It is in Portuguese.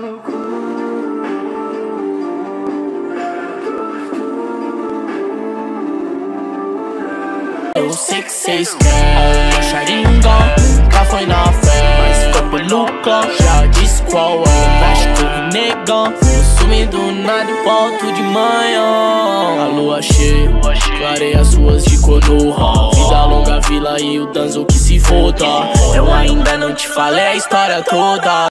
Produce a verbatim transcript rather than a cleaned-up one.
zero six seis três, Xaringa, cá foi na festa. Ficou maluca, já disse qual é. Mas corre nega, sumi do nada e volto de manhã. A lua cheia, clareia suas de Konoha. Vida longa, vila e o Danzo que se foda. Eu ainda não te falei a história toda.